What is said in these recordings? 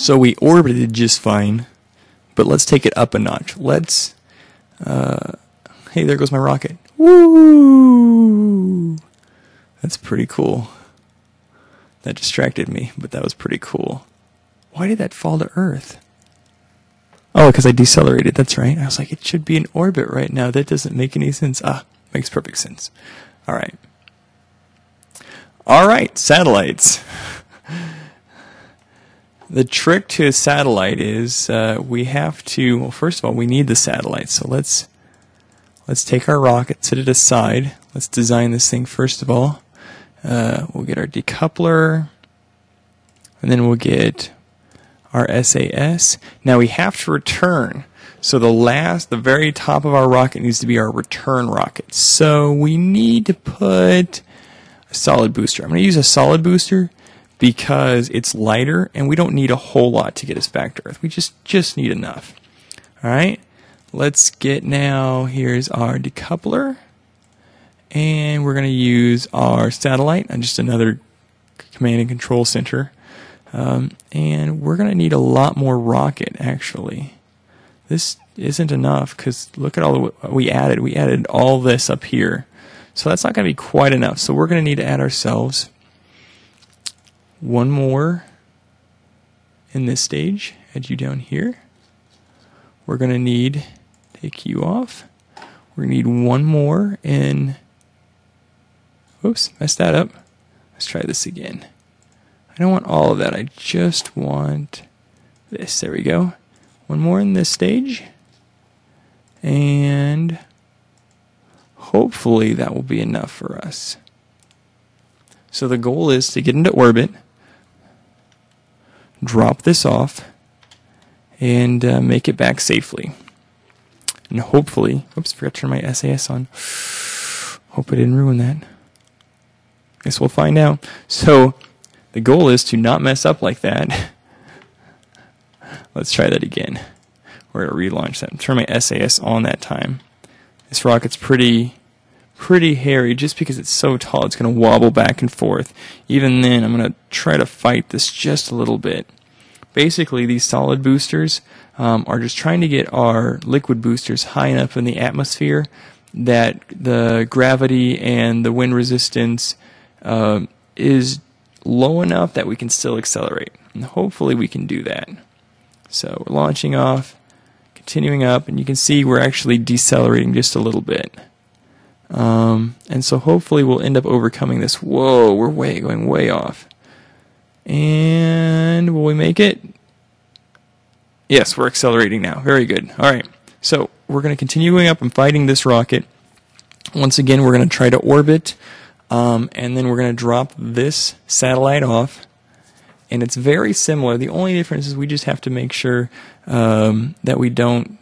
So we orbited just fine, but let's take it up a notch. Let's, hey, there goes my rocket. Woo! That's pretty cool. That distracted me, but that was pretty cool. Why did that fall to Earth? Oh, because I decelerated, that's right. I was like, it should be in orbit right now. That doesn't make any sense. Ah, makes perfect sense. All right. All right, satellites. The trick to a satellite is we have to, well, first of all, we need the satellite. So let's take our rocket, set it aside. Let's design this thing first of all. We'll get our decoupler, and then we'll get our SAS. Now we have to return. So the very top of our rocket needs to be our return rocket. So we need to put a solid booster. I'm going to use a solid booster because it's lighter and we don't need a whole lot to get us back to Earth. We just need enough. All right, let's get now, here's our decoupler, and we're going to use our satellite and just another command and control center. And we're going to need a lot more rocket, actually. This isn't enough because look at all the, we added. We added all this up here. So that's not going to be quite enough. So we're going to need to add ourselves one more in this stage. Add you down here. We're going to need, take you off. We're going to need one more in, oops, messed that up. Let's try this again. I don't want all of that. I just want this. There we go. One more in this stage. And hopefully that will be enough for us. So the goal is to get into orbit, drop this off, and make it back safely. And hopefully, oops, forgot to turn my SAS on. Hope I didn't ruin that. Guess we'll find out. So the goal is to not mess up like that. Let's try that again. We're going to relaunch that. Turn my SAS on that time. This rocket's pretty hairy. Just because it's so tall, it's going to wobble back and forth. Even then, I'm going to try to fight this just a little bit. Basically, these solid boosters are just trying to get our liquid boosters high enough in the atmosphere that the gravity and the wind resistance is low enough that we can still accelerate, and hopefully we can do that. So we're launching off, continuing up, and you can see we're actually decelerating just a little bit, and so hopefully we'll end up overcoming this. Whoa, we're going way off. And will we make it? Yes, we're accelerating now. Very good. All right, so we're going to continue up and fighting this rocket. Once again, we're going to try to orbit. And then we're going to drop this satellite off, and it's very similar. The only difference is we just have to make sure that we don't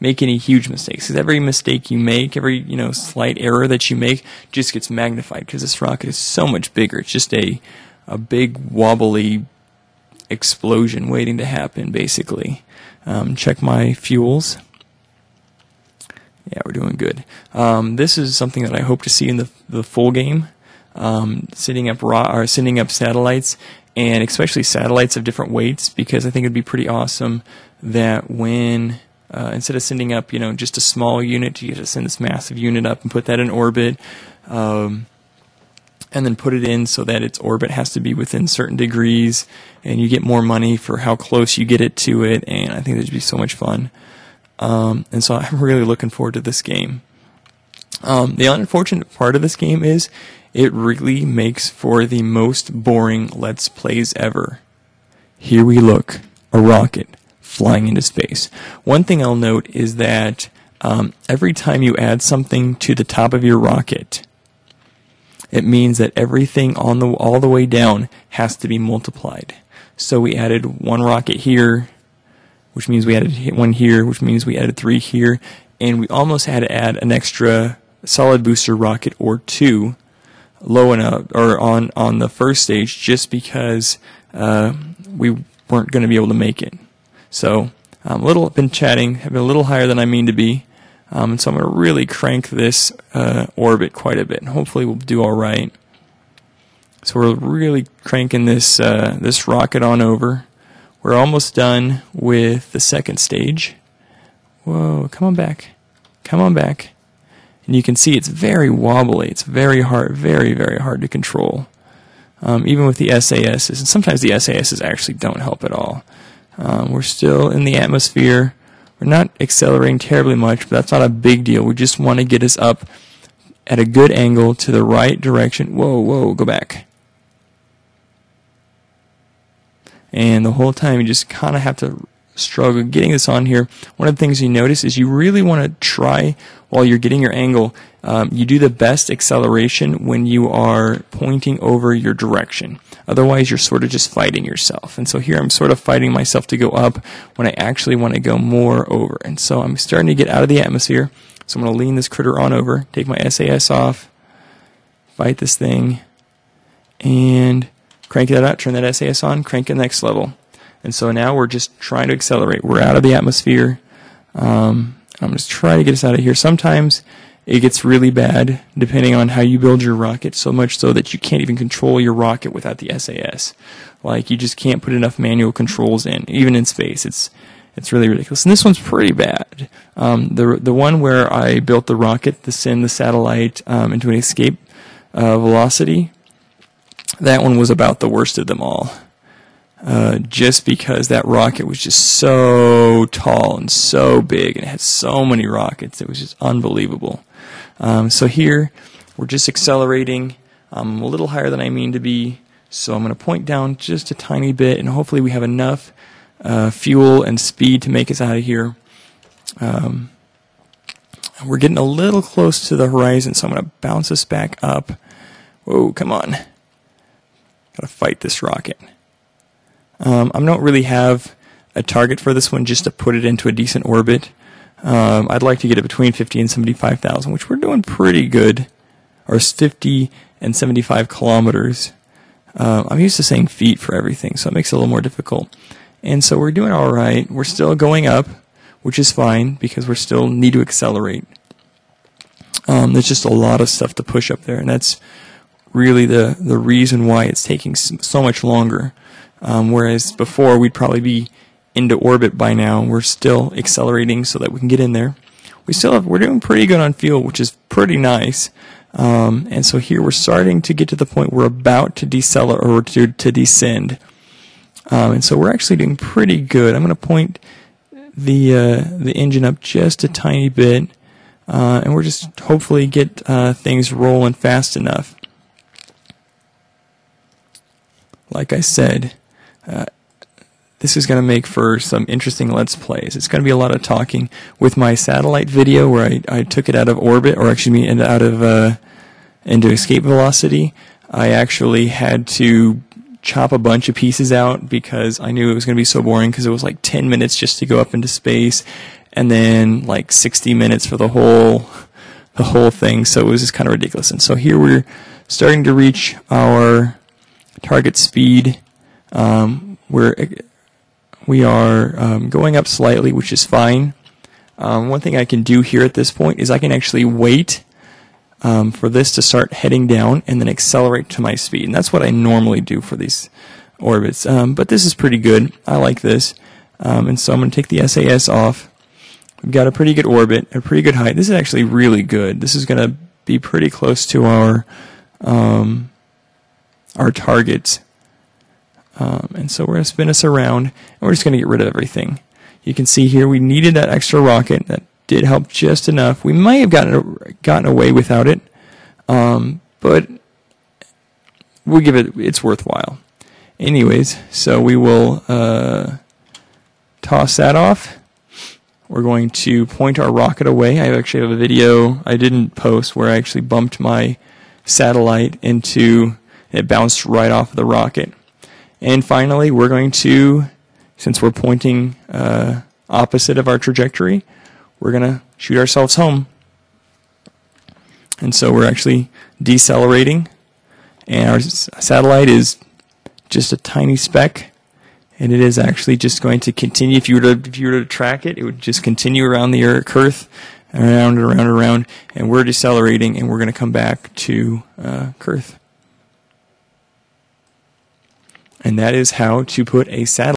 make any huge mistakes. Because every mistake you make, every slight error that you make, just gets magnified because this rocket is so much bigger. It's just a big wobbly explosion waiting to happen, basically. Check my fuels. Yeah, we're doing good. This is something that I hope to see in the full game, setting up satellites, and especially satellites of different weights, because I think it'd be pretty awesome that when instead of sending up just a small unit, you get to send this massive unit up and put that in orbit, and then put it in so that its orbit has to be within certain degrees, and you get more money for how close you get it to it, and I think that'd be so much fun. And so I'm really looking forward to this game. The unfortunate part of this game is it really makes for the most boring Let's Plays ever. Here we look, a rocket flying into space. One thing I'll note is that every time you add something to the top of your rocket, it means that everything on the all the way down has to be multiplied. So we added one rocket here, which means we added one here, which means we added three here, and we almost had to add an extra solid booster rocket or two low enough, or on the first stage, just because we weren't going to be able to make it. So I'm been a little higher than I mean to be, and so I'm going to really crank this orbit quite a bit, and hopefully we'll do all right. So we're really cranking this this rocket on over. We're almost done with the second stage. Whoa, come on back. Come on back. And you can see it's very wobbly. It's very hard, very, very hard to control. Even with the SASs, and sometimes the SASs actually don't help at all. We're still in the atmosphere. We're not accelerating terribly much, but that's not a big deal. We just want to get us up at a good angle to the right direction. Whoa, whoa, go back. And the whole time you just kind of have to struggle getting this on here. One of the things you notice is you really want to try, while you're getting your angle, you do the best acceleration when you are pointing over your direction. Otherwise you're sort of just fighting yourself. And so here I'm sort of fighting myself to go up when I actually want to go more over. And so I'm starting to get out of the atmosphere. So I'm going to lean this critter on over, take my SAS off, fight this thing, and crank that out, turn that SAS on, crank the next level. And so now we're just trying to accelerate. We're out of the atmosphere. I'm just trying to get us out of here. Sometimes it gets really bad depending on how you build your rocket, so much so that you can't even control your rocket without the SAS. Like, you just can't put enough manual controls in, even in space. It's really ridiculous. And this one's pretty bad. The one where I built the rocket to send the satellite into an escape velocity, that one was about the worst of them all. Just because that rocket was just so tall and so big, and it had so many rockets, it was just unbelievable. So here we're just accelerating. I'm a little higher than I mean to be, so I'm going to point down just a tiny bit, and hopefully we have enough fuel and speed to make us out of here. We're getting a little close to the horizon, so I'm going to bounce us back up. Whoa, come on. Got to fight this rocket. I don't really have a target for this one, just to put it into a decent orbit. I'd like to get it between 50 and 75,000, which we're doing pretty good, or 50 and 75 kilometers. I'm used to saying feet for everything, so it makes it a little more difficult. And so we're doing all right. We're still going up, which is fine, because we still need to accelerate. There's just a lot of stuff to push up there, and that's really the reason why it's taking so much longer. Whereas before we'd probably be into orbit by now. We're still accelerating so that we can get in there. We're doing pretty good on fuel, which is pretty nice. And so here we're starting to get to the point we're about to decelerate or to descend. And so we're actually doing pretty good. I'm going to point the engine up just a tiny bit, and we're just hopefully get things rolling fast enough. Like I said, this is going to make for some interesting Let's Plays. It's going to be a lot of talking. With my satellite video where I took it out of orbit, or actually out of into escape velocity, I actually had to chop a bunch of pieces out because I knew it was going to be so boring, because it was like 10 minutes just to go up into space, and then like 60 minutes for the whole thing. So it was just kind of ridiculous. And so here we're starting to reach our target speed. We are going up slightly, which is fine. One thing I can do here at this point is I can actually wait for this to start heading down and then accelerate to my speed. And that's what I normally do for these orbits. But this is pretty good. I like this. And so I'm going to take the SAS off. We've got a pretty good orbit, a pretty good height. This is actually really good. This is going to be pretty close to our targets. And so we're going to spin us around, and we're just going to get rid of everything. You can see here we needed that extra rocket. That did help just enough. We might have gotten away without it, but we'll give it, it's worthwhile. Anyways, so we will toss that off. We're going to point our rocket away. I actually have a video I didn't post where I actually bumped my satellite into... It bounced right off the rocket. And finally, we're going to, since we're pointing opposite of our trajectory, we're going to shoot ourselves home. And so we're actually decelerating, and our satellite is just a tiny speck, and it is actually just going to continue. If you were to track it, it would just continue around the Earth, around and around and around, and we're decelerating, and we're going to come back to Earth. And that is how to put a satellite